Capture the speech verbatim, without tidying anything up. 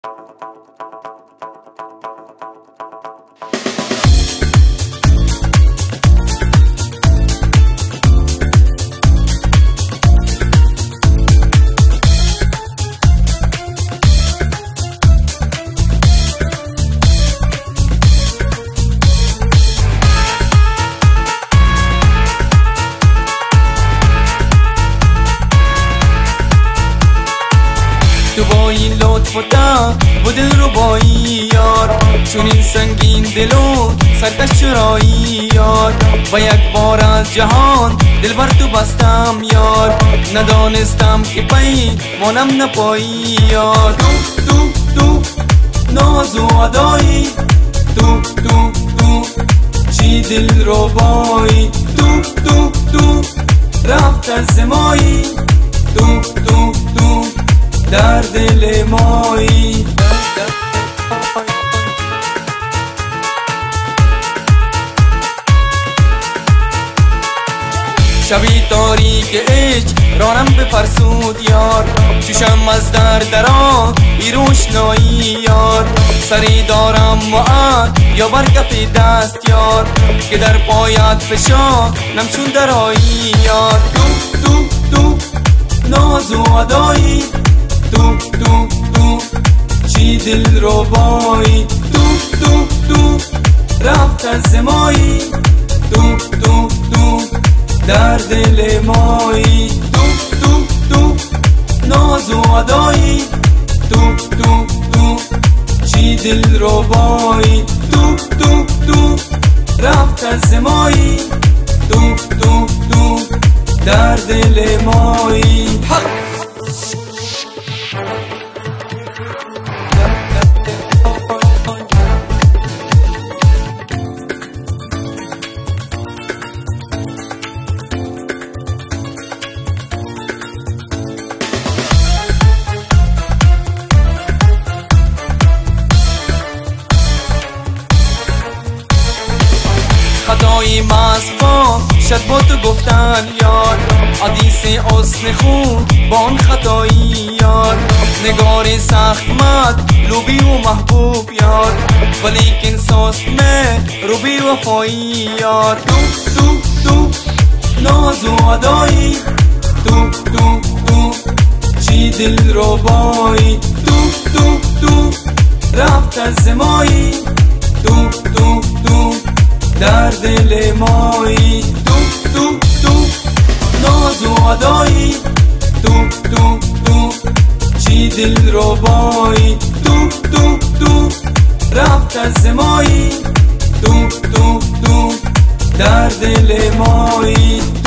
تو با این لطف و دم و دلربایی یار، چون این سنگین دل و سرکش چرایی یار. و یک بار از جهان دل بر تو بستم یار، ندانستم که پی مانم نپایی یار. تو تو تو ناز و عدایی، تو تو تو چی دلربایی، تو تو تو رفت از مایی، تو تو تو در دل مایی. شبی تاریک عشق رانم بفرسود یار، چشم از در درا بی روشنایی یار. سری دارم موعد یا بر کف دست یار، که در پایت فشانم چون درایی یار. تو تو تو ناز و ادایی، تو تو تو چی دلربایی، تو تو تو رفت از مایی، تو تو تو در دل مایی. تو تو تو ناز و ادایی، تو تو تو چی دلربایی، تو تو تو رفت از مایی، تو تو تو در دل مایی. خطای مصفا شد با تو گفتن یار، حدیث حسن خون با آن خطایی یار. نگار سخت مد لوبی و محبوب یار، ولیکن ساست مه روبی وفایی یار. تو تو تو ناز و ادایی، تو تو تو چی دلربایی، تو تو تو رفت از مایی، تو تو تو در دل مایی. تو تو تو ناز و ادایی، تو تو تو چی دلربایی، تو تو تو رفت از مایی، تو تو تو در دل مایی.